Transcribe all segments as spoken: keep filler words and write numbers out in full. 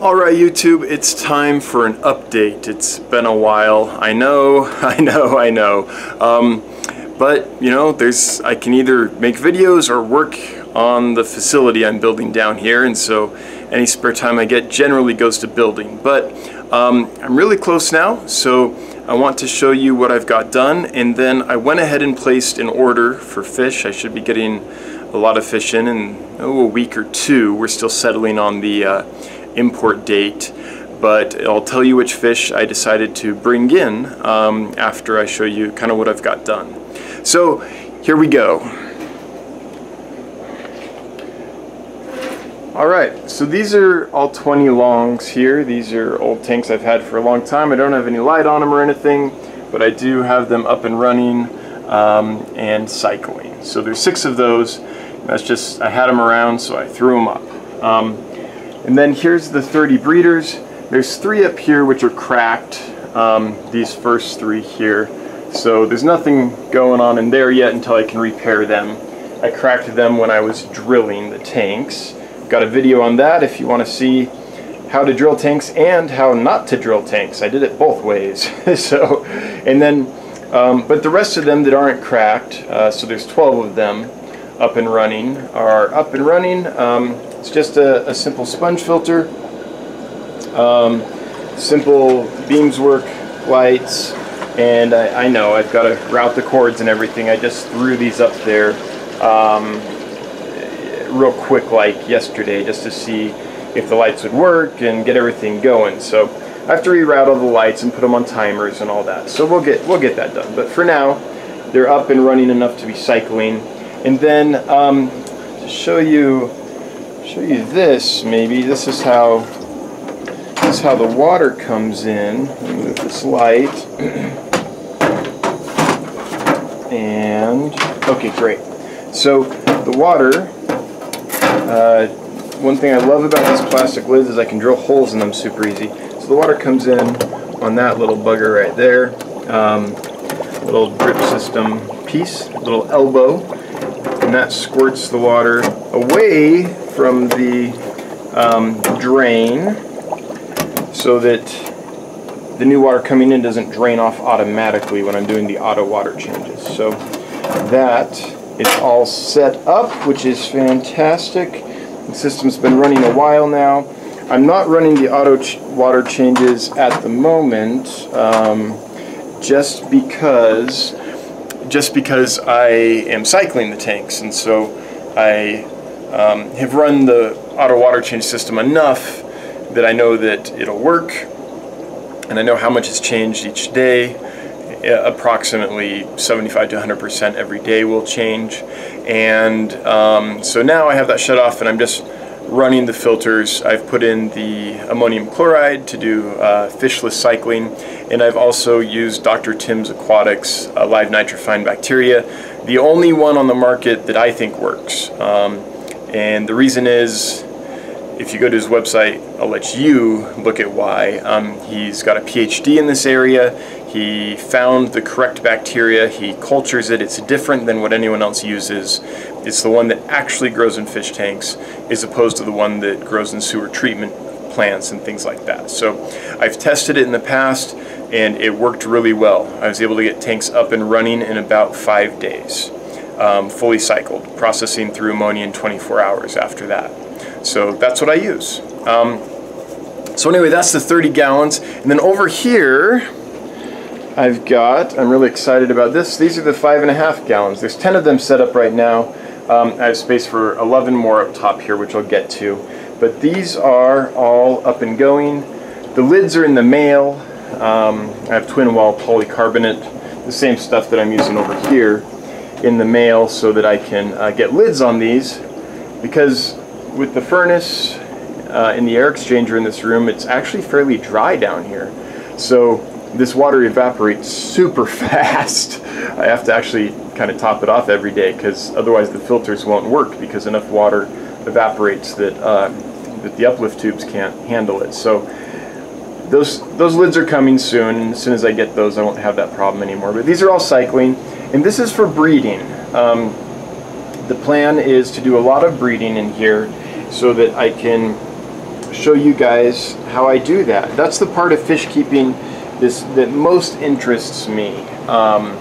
Alright YouTube, it's time for an update. It's been a while. I know, I know, I know. Um, but, you know, there's I can either make videos or work on the facility I'm building down here, and so any spare time I get generally goes to building. But um, I'm really close now, so I want to show you what I've got done, and then I went ahead and placed an order for fish. I should be getting a lot of fish in in oh, a week or two. We're still settling on the uh, import date, but I'll tell you which fish I decided to bring in um, after I show you kind of what I've got done. So here we go. Alright, so these are all twenty longs here. These are old tanks I've had for a long time. I don't have any light on them or anything, but I do have them up and running um, and cycling. So there's six of those. That's just, I had them around, so I threw them up. Um, And then here's the thirty breeders. There's three up here which are cracked, um, these first three here. So there's nothing going on in there yet until I can repair them. I cracked them when I was drilling the tanks. Got a video on that if you want to see how to drill tanks and how not to drill tanks. I did it both ways. So, and then, um, but the rest of them that aren't cracked, uh, so there's twelve of them up and running, are up and running. Um, It's just a, a simple sponge filter, um, simple beams work, lights, and I, I know I've got to route the cords and everything. I just threw these up there um, real quick like yesterday just to see if the lights would work and get everything going. So I have to reroute all the lights and put them on timers and all that. So we'll get, we'll get that done. But for now, they're up and running enough to be cycling. And then um, to show you show you this maybe. This is how this is how the water comes in. Let me move this light. And okay, great. So the water, uh, one thing I love about these plastic lids is I can drill holes in them super easy. So the water comes in on that little bugger right there, um, little drip system piece, little elbow, and that squirts the water away from the um, drain so that the new water coming in doesn't drain off automatically when I'm doing the auto water changes. So that is all set up, which is fantastic. The system's been running a while now. I'm not running the auto ch water changes at the moment um, just because just because I am cycling the tanks, and so I Um, have run the auto water change system enough that I know that it'll work, and I know how much has changed each day. Uh, approximately seventy-five to one hundred percent every day will change, and um, so now I have that shut off and I'm just running the filters. I've put in the ammonium chloride to do uh, fishless cycling, and I've also used Doctor Tim's Aquatics uh, live nitrifying bacteria, the only one on the market that I think works. Um, And the reason is, if you go to his website, I'll let you look at why. Um, he's got a PhD in this area. He found the correct bacteria. He cultures it. It's different than what anyone else uses. It's the one that actually grows in fish tanks as opposed to the one that grows in sewer treatment plants and things like that. So I've tested it in the past and it worked really well. I was able to get tanks up and running in about five days. Um, fully cycled, processing through ammonia in twenty-four hours after that. So that's what I use. Um, so anyway, that's the thirty gallons. And then over here, I've got, I'm really excited about this, these are the five and a half gallons. There's ten of them set up right now. Um, I have space for eleven more up top here, which I'll get to. But these are all up and going. The lids are in the mail. Um, I have twin wall polycarbonate, the same stuff that I'm using over here, in the mail so that I can uh, get lids on these, because with the furnace uh, in the air exchanger in this room, it's actually fairly dry down here, so this water evaporates super fast. I have to actually kind of top it off every day, because otherwise the filters won't work because enough water evaporates that, uh, that the uplift tubes can't handle it. So those those lids are coming soon, and as soon as I get those I won't have that problem anymore. But these are all cycling. And this is for breeding. Um, the plan is to do a lot of breeding in here so that I can show you guys how I do that. That's the part of fish keeping this that most interests me. Um,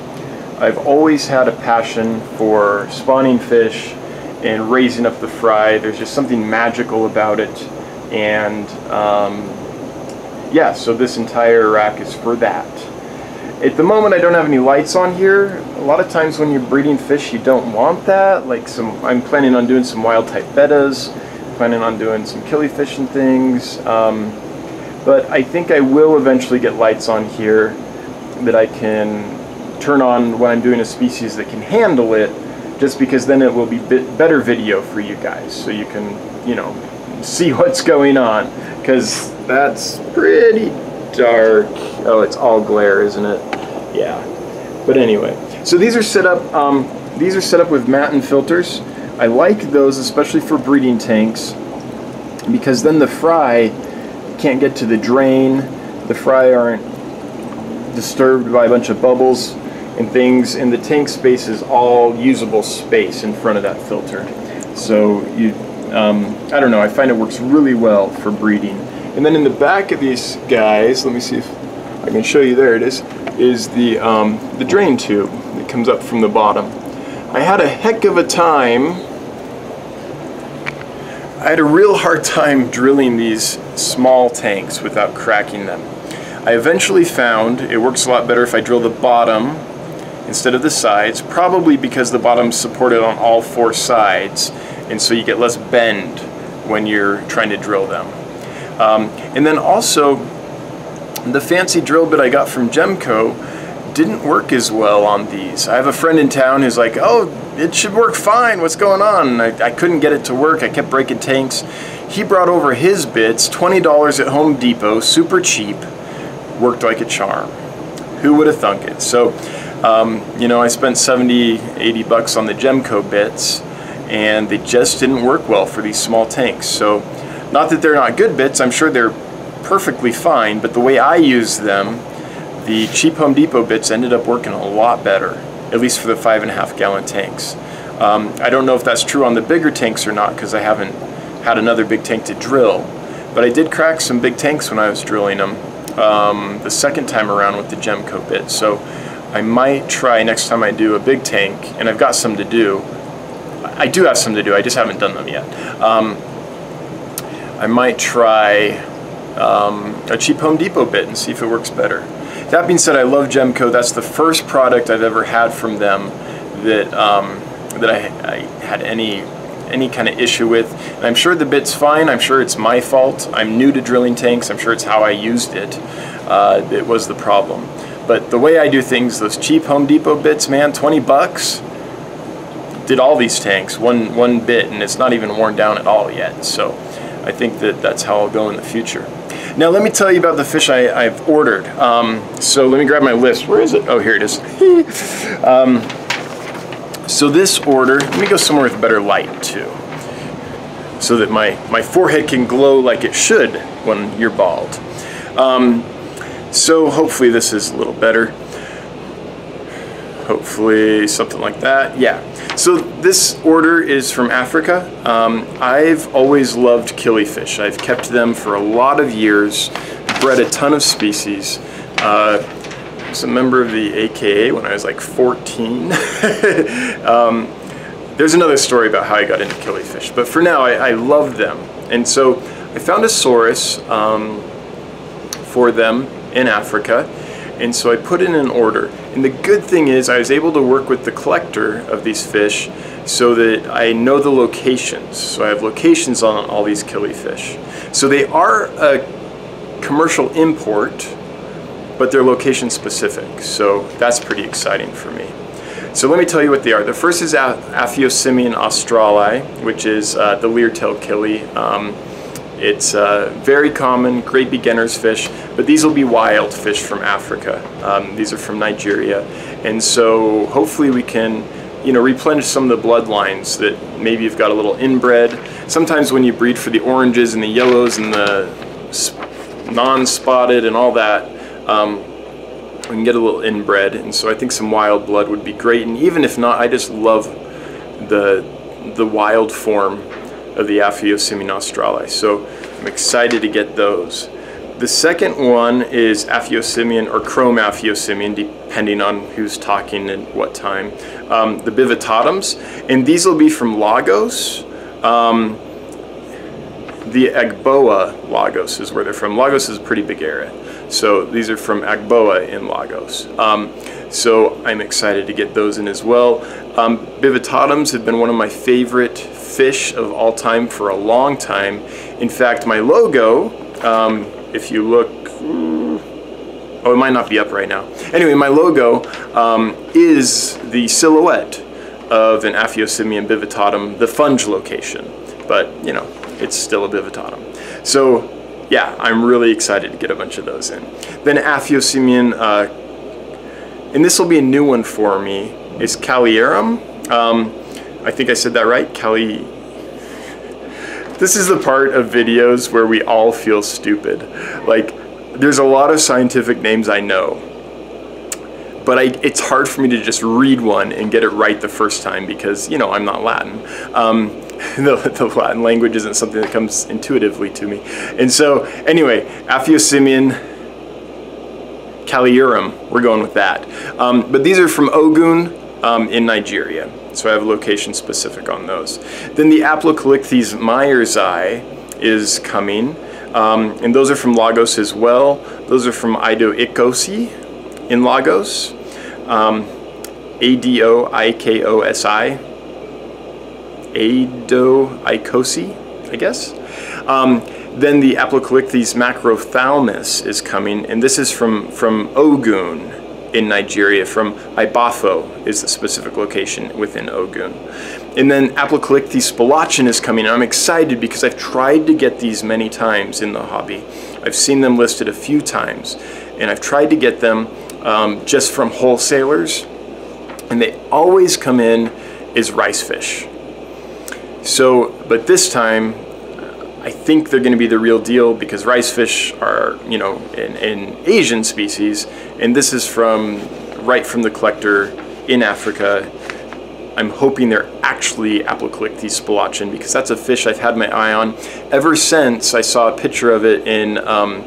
I've always had a passion for spawning fish and raising up the fry. There's just something magical about it, and um, yeah, so this entire rack is for that. At the moment I don't have any lights on here. A lot of times when you're breeding fish you don't want that. Like some, I'm planning on doing some wild type bettas, planning on doing some killifish and things, um, but I think I will eventually get lights on here that I can turn on when I'm doing a species that can handle it, just because then it will be bit better video for you guys, so you can, you know, see what's going on, because that's pretty dark. Oh, it's all glare, isn't it? Yeah. But anyway, so these are set up, um, these are set up with Matten filters. I like those, especially for breeding tanks, because then the fry can't get to the drain, the fry aren't disturbed by a bunch of bubbles and things, and the tank space is all usable space in front of that filter. So you, um, I don't know, I find it works really well for breeding. And then in the back of these guys, let me see if I can show you, there it is, is the, um, the drain tube that comes up from the bottom. I had a heck of a time, I had a real hard time drilling these small tanks without cracking them. I eventually found it works a lot better if I drill the bottom instead of the sides, probably because the bottom's supported on all four sides, and so you get less bend when you're trying to drill them. Um, and then also, the fancy drill bit I got from Gemco didn't work as well on these. I have a friend in town who's like, oh, it should work fine, what's going on? And I, I couldn't get it to work, I kept breaking tanks. He brought over his bits, twenty dollars at Home Depot, super cheap. Worked like a charm. Who would have thunk it? So, um, you know, I spent seventy, eighty bucks on the Gemco bits, and they just didn't work well for these small tanks. So, not that they're not good bits, I'm sure they're perfectly fine, but the way I use them, the cheap Home Depot bits ended up working a lot better, at least for the five and a half gallon tanks. Um, I don't know if that's true on the bigger tanks or not, because I haven't had another big tank to drill, but I did crack some big tanks when I was drilling them. Um, the second time around with the Gemco bit, so I might try next time I do a big tank, and I've got some to do. I do have some to do, I just haven't done them yet. Um, I might try um, a cheap Home Depot bit and see if it works better. That being said, I love Gemco. That's the first product I've ever had from them that um, that I, I had any any kind of issue with, and I'm sure the bit's fine, I'm sure it's my fault, I'm new to drilling tanks, I'm sure it's how I used it, uh, it was the problem. But the way I do things, those cheap Home Depot bits, man, twenty bucks, did all these tanks, one, one bit, and it's not even worn down at all yet, so I think that that's how I'll go in the future. Now let me tell you about the fish I, I've ordered. Um, so let me grab my list, where is it? Oh, here it is. um, So this order, let me go somewhere with better light too, so that my, my forehead can glow like it should when you're bald. Um, so hopefully this is a little better. Hopefully something like that, yeah. So this order is from Africa. Um, I've always loved killifish. I've kept them for a lot of years, bred a ton of species. Uh, a member of the A K A when I was like fourteen. um, there's another story about how I got into killifish, but for now I, I love them. And so I found a source um, for them in Africa, and so I put in an order. And the good thing is I was able to work with the collector of these fish so that I know the locations. So I have locations on all these killifish. So they are a commercial import, but they're location specific, so that's pretty exciting for me. So let me tell you what they are. The first is Aphyosemion australe, which is uh, the leer-tailed killie. Um, it's uh, very common, great beginner's fish, but these will be wild fish from Africa. Um, these are from Nigeria, and so hopefully we can, you know, replenish some of the bloodlines that maybe you've got a little inbred. Sometimes when you breed for the oranges and the yellows and the non-spotted and all that, Um, we can get a little inbred, and so I think some wild blood would be great. And even if not, I just love the the wild form of the Aphyosemion australe. So I'm excited to get those. The second one is Aphyosemion or Chrome Aphyosemion, depending on who's talking at what time. Um, the Bivittatum's, and these will be from Lagos. Um, the Agboa Lagos is where they're from. Lagos is a pretty big area. So these are from Agboa in Lagos. Um, so I'm excited to get those in as well. Um, Bivittatum's have been one of my favorite fish of all time for a long time. In fact, my logo, um, if you look, oh, it might not be up right now. Anyway, my logo um, is the silhouette of an Aphyosemion bivittatum, the funge location, but you know, it's still a bivittatum. So yeah, I'm really excited to get a bunch of those in. Then Aphyosemion, uh, and this will be a new one for me, is calliurum. Um, I think I said that right, Calli. This is the part of videos where we all feel stupid. Like, there's a lot of scientific names I know, but I, it's hard for me to just read one and get it right the first time because, you know, I'm not Latin. Um, the, the Latin language isn't something that comes intuitively to me. And so, anyway, Aphyosemion calliurum, we're going with that. Um, but these are from Ogun um, in Nigeria. So I have a location specific on those. Then the Aplocheilichthys myersi is coming, um, and those are from Lagos as well. Those are from Ido Ikosi in Lagos, um, A D O I K O S I, Ido Ikosi, I guess. Um, then the Aplocheilichthys macrothalmus is coming, and this is from, from Ogun in Nigeria, from Ibafo is the specific location within Ogun. And then Aplocheilus spilauchen is coming, and I'm excited because I've tried to get these many times in the hobby. I've seen them listed a few times, and I've tried to get them um, just from wholesalers, and they always come in as rice fish. So, but this time, I think they're going to be the real deal because rice fish are, you know, an, an Asian species, and this is from right from the collector in Africa. I'm hoping they're actually Aplocheilichthys spilauchen because that's a fish I've had my eye on ever since I saw a picture of it in um,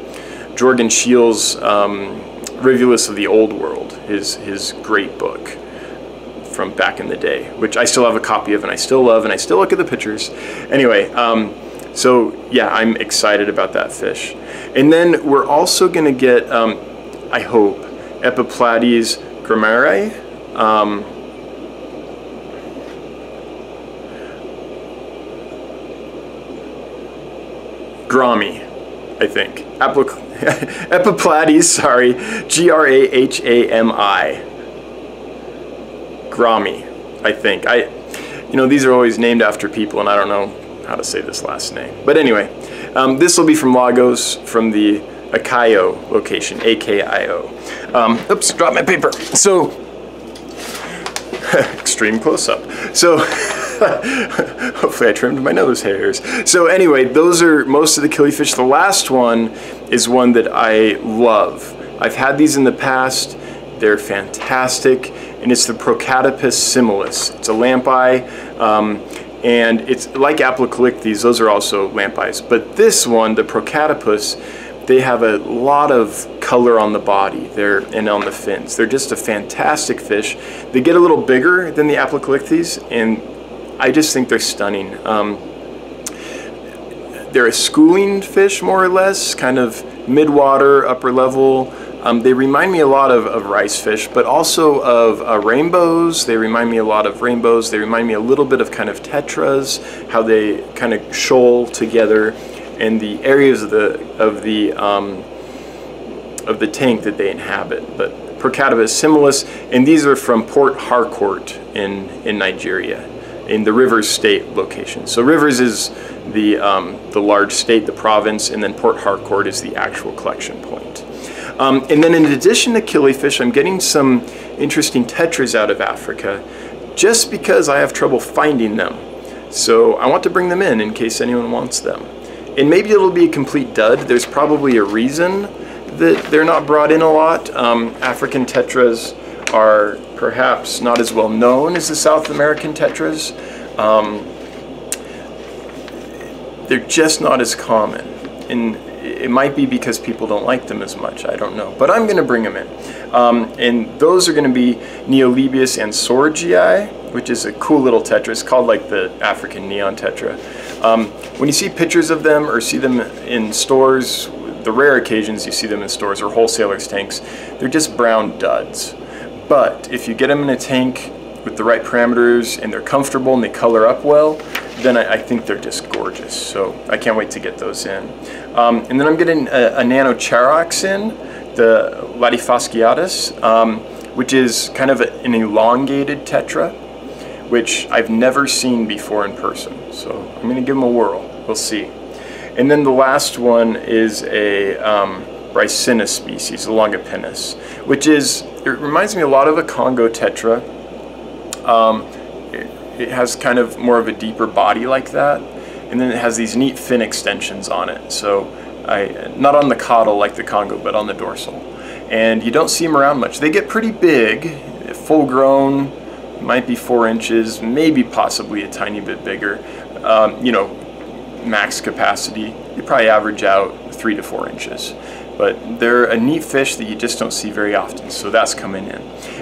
Jorgen Scheele's um, Rivulus of the Old World, his his great book from back in the day, which I still have a copy of and I still love and I still look at the pictures. Anyway. Um, So yeah, I'm excited about that fish. And then we're also gonna get, um, I hope, Epiplatys grahami. Um, grahami, I think. Epiplatys, sorry, G R A H A M I. Grahami, I think. I, you know, these are always named after people and I don't know how to say this last name. But anyway, um, this will be from Lagos, from the Akio location, A K I O. Um, oops, dropped my paper. So, extreme close-up. So, hopefully I trimmed my nose hairs. So anyway, those are most of the killifish. The last one is one that I love. I've had these in the past. They're fantastic. And it's the Procatopus simulus. It's a lampi. Um, And it's like Aplocheilichthys, those are also lampies. But this one, the Procatopus, they have a lot of color on the body they're, and on the fins. They're just a fantastic fish. They get a little bigger than the Aplocheilichthys, and I just think they're stunning. Um, they're a schooling fish, more or less, kind of mid-water, upper level. Um, they remind me a lot of, of rice fish, but also of uh, rainbows. They remind me a lot of rainbows. They remind me a little bit of kind of tetras, how they kind of shoal together, and the areas of the of the um, of the tank that they inhabit. But Procatopus simulus, and these are from Port Harcourt in in Nigeria, in the Rivers State location. So Rivers is the um, the large state, the province, and then Port Harcourt is the actual collection point. Um, and then in addition to killifish, I'm getting some interesting tetras out of Africa just because I have trouble finding them. So I want to bring them in in case anyone wants them. And maybe it'll be a complete dud. There's probably a reason that they're not brought in a lot. Um, African tetras are perhaps not as well known as the South American tetras. Um, they're just not as common. and it might be because people don't like them as much, I don't know. But I'm going to bring them in. Um, and those are going to be Neolebias ansorgiae, which is a cool little tetra. It's called like the African neon tetra. Um, when you see pictures of them or see them in stores, the rare occasions you see them in stores or wholesalers' tanks, they're just brown duds. But if you get them in a tank with the right parameters and they're comfortable and they color up well, then I, I think they're just gorgeous. So I can't wait to get those in. Um, and then I'm getting a, a Nanocharoxin, the latifasciatus, um, which is kind of a, an elongated tetra, which I've never seen before in person. So I'm going to give them a whirl. We'll see. And then the last one is a um, Brycinus species, the longipennis, which is, it reminds me a lot of a Congo tetra. Um, it, it has kind of more of a deeper body like that, and then it has these neat fin extensions on it. So, I, not on the caudal like the Congo, but on the dorsal. And you don't see them around much. They get pretty big, full grown, might be four inches, maybe possibly a tiny bit bigger. Um, you know, max capacity, you probably average out three to four inches. But they're a neat fish that you just don't see very often, so that's coming in.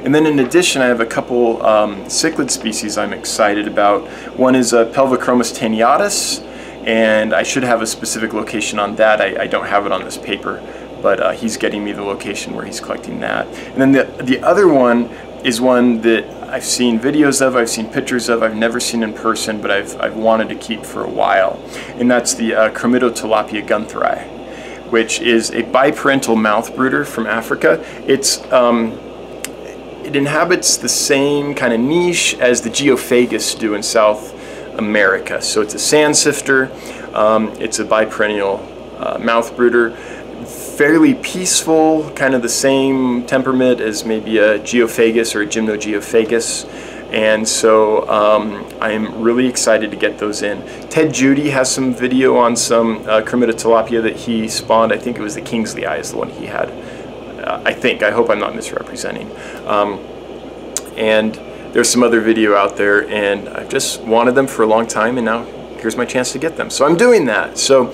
And then in addition, I have a couple um, cichlid species I'm excited about. One is uh, Pelvicachromis taeniatus, and I should have a specific location on that. I, I don't have it on this paper, but uh, he's getting me the location where he's collecting that. And then the, the other one is one that I've seen videos of, I've seen pictures of, I've never seen in person, but I've, I've wanted to keep for a while. And that's the uh, Chromidotilapia guentheri, which is a biparental mouthbrooder from Africa. It's, um, it inhabits the same kind of niche as the geophagus do in South America. So it's a sand sifter, um, it's a biperennial uh, mouthbrooder, fairly peaceful, kind of the same temperament as maybe a geophagus or a gymnogeophagus. And so um, I'm really excited to get those in. Ted Judy has some video on some uh, Chromidotilapia that he spawned. I think it was the Kingsley Eye is the one he had. Uh, I think, I hope I'm not misrepresenting. Um, and there's some other video out there, and I've just wanted them for a long time, and now here's my chance to get them. So I'm doing that. So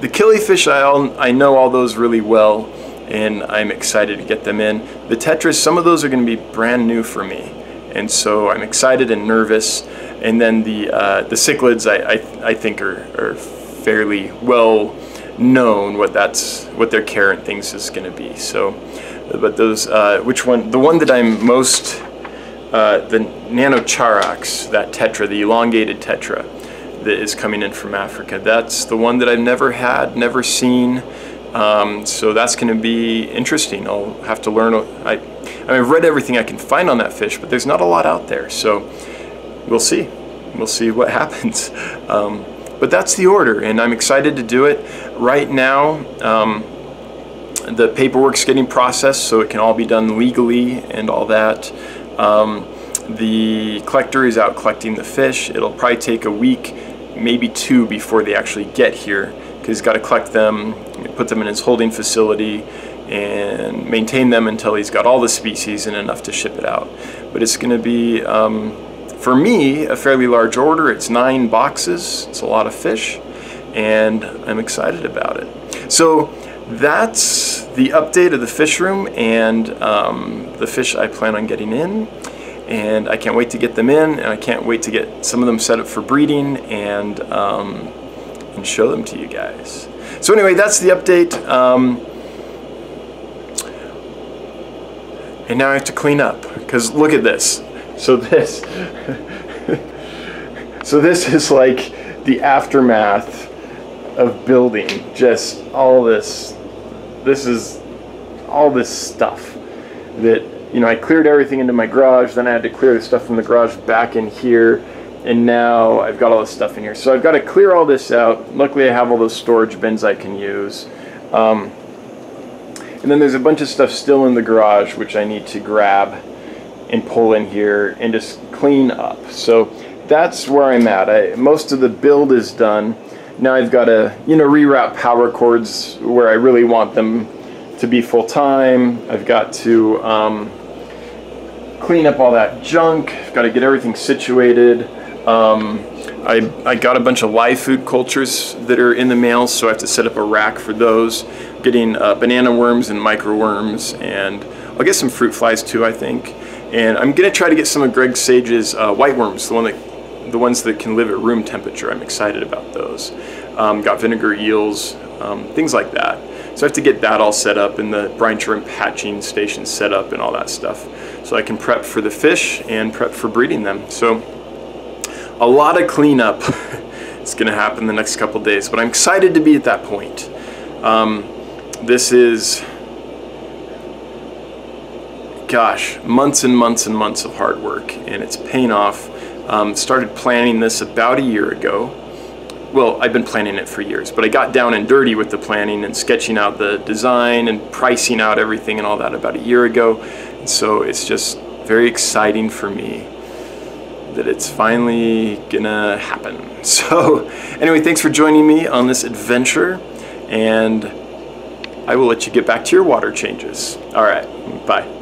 the killifish, I, all, I know all those really well, and I'm excited to get them in. The tetras, some of those are gonna be brand new for me. And so I'm excited and nervous. And then the uh, the cichlids, I, I I think are are fairly well known what that's what their care and things is going to be. So, but those uh, which one? The one that I'm most uh, the Nanocharox, that tetra, the elongated tetra that is coming in from Africa. That's the one that I've never had, never seen. Um, so that's going to be interesting. I'll have to learn. I, I mean, I've read everything I can find on that fish, but there's not a lot out there, so we'll see. We'll see what happens. Um, but that's the order, and I'm excited to do it. Right now, um, the paperwork's getting processed, so it can all be done legally and all that. Um, the collector is out collecting the fish. It'll probably take a week, maybe two, before they actually get here, because he's got to collect them, put them in his holding facility, and maintain them until he's got all the species and enough to ship it out. But it's going to be, um, for me, a fairly large order. It's nine boxes. It's a lot of fish, and I'm excited about it. So that's the update of the fish room and um, the fish I plan on getting in. And I can't wait to get them in, and I can't wait to get some of them set up for breeding and, um, and show them to you guys. So anyway, that's the update. Um, And now I have to clean up, because look at this. So this, so this is like the aftermath of building, just all this, this is all this stuff that, you know, I cleared everything into my garage, then I had to clear the stuff from the garage back in here, and now I've got all this stuff in here. So I've got to clear all this out. Luckily I have all those storage bins I can use. Um, And then there's a bunch of stuff still in the garage which I need to grab and pull in here and just clean up. So that's where I'm at. I, most of the build is done. Now I've got to, you know, reroute power cords where I really want them to be full time. I've got to um, clean up all that junk. I've got to get everything situated. Um, I, I got a bunch of live food cultures that are in the mail, so I have to set up a rack for those. Getting uh, banana worms and microworms, and I'll get some fruit flies too, I think. And I'm gonna try to get some of Greg Sage's uh, white worms, the one that, the ones that can live at room temperature. I'm excited about those. Um, got vinegar eels, um, things like that. So I have to get that all set up and the brine shrimp hatching station set up and all that stuff, so I can prep for the fish and prep for breeding them. So a lot of cleanup is gonna happen the next couple days, but I'm excited to be at that point. Um, this is, gosh, months and months and months of hard work, and it's paying off. Um, started planning this about a year ago. Well, I've been planning it for years, but I got down and dirty with the planning and sketching out the design and pricing out everything and all that about a year ago. And so it's just very exciting for me that it's finally gonna happen. So anyway, thanks for joining me on this adventure, and I will let you get back to your water changes. All right, bye.